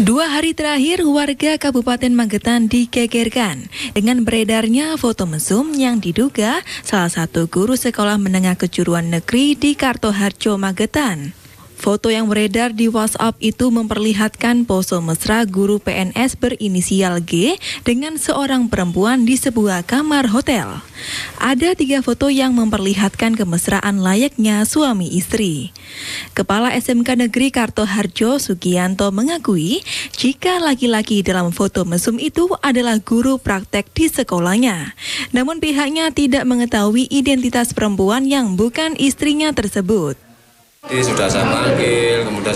Dua hari terakhir, warga Kabupaten Magetan digegerkan dengan beredarnya foto mesum yang diduga salah satu guru sekolah menengah kejuruan negeri di Kartoharjo, Magetan. Foto yang beredar di WhatsApp itu memperlihatkan pose mesra guru PNS berinisial G dengan seorang perempuan di sebuah kamar hotel. Ada 3 foto yang memperlihatkan kemesraan layaknya suami istri. Kepala SMK Negeri Kartoharjo, Sugianto, mengakui jika laki-laki dalam foto mesum itu adalah guru praktek di sekolahnya. Namun pihaknya tidak mengetahui identitas perempuan yang bukan istrinya tersebut. Sudah saya panggil, kemudian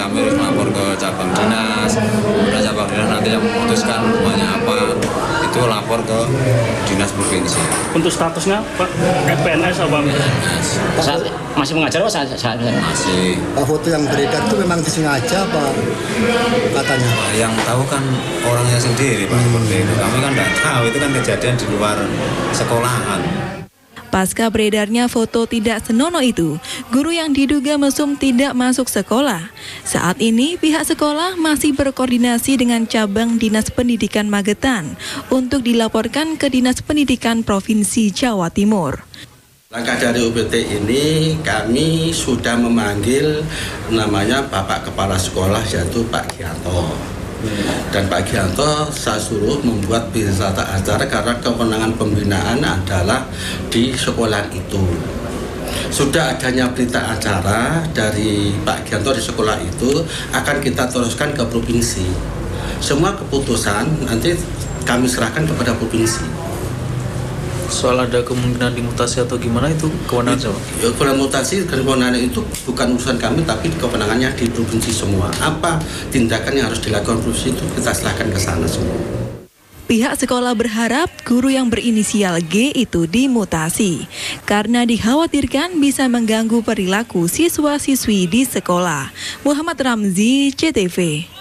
kami harus melapor ke cabang dinas, kemudian cabang dinas nanti yang memutuskan hukumannya apa, itu lapor ke dinas provinsi. Untuk statusnya Pak, PNS apa? PNS. Masih mengajar apa? Masih. Pak, foto yang beredar itu memang disengaja apa katanya? Nah, yang tahu kan orangnya sendiri Pak, seperti itu. Kami kan tidak tahu, itu kan kejadian di luar sekolahan. Pasca beredarnya foto tidak senonoh itu, guru yang diduga mesum tidak masuk sekolah. Saat ini pihak sekolah masih berkoordinasi dengan cabang Dinas Pendidikan Magetan untuk dilaporkan ke Dinas Pendidikan Provinsi Jawa Timur. Langkah dari UPT ini kami sudah memanggil namanya Bapak Kepala Sekolah yaitu Pak Kiyanto. Dan Pak Kiyanto saya suruh membuat berita acara karena kewenangan pembinaan adalah di sekolah itu. Sudah adanya berita acara dari Pak Kiyanto di sekolah itu akan kita teruskan ke provinsi. Semua keputusan nanti kami serahkan kepada provinsi. Soal ada kemungkinan dimutasi atau gimana itu kewenangan siapa? Kewenangan mutasi dan kewenangan itu bukan urusan kami, tapi kewenangannya di provinsi semua. Apa tindakan yang harus dilakukan provinsi itu kita serahkan ke sana semua. Pihak sekolah berharap guru yang berinisial G itu dimutasi karena dikhawatirkan bisa mengganggu perilaku siswa-siswi di sekolah. Muhammad Ramzi, CTV.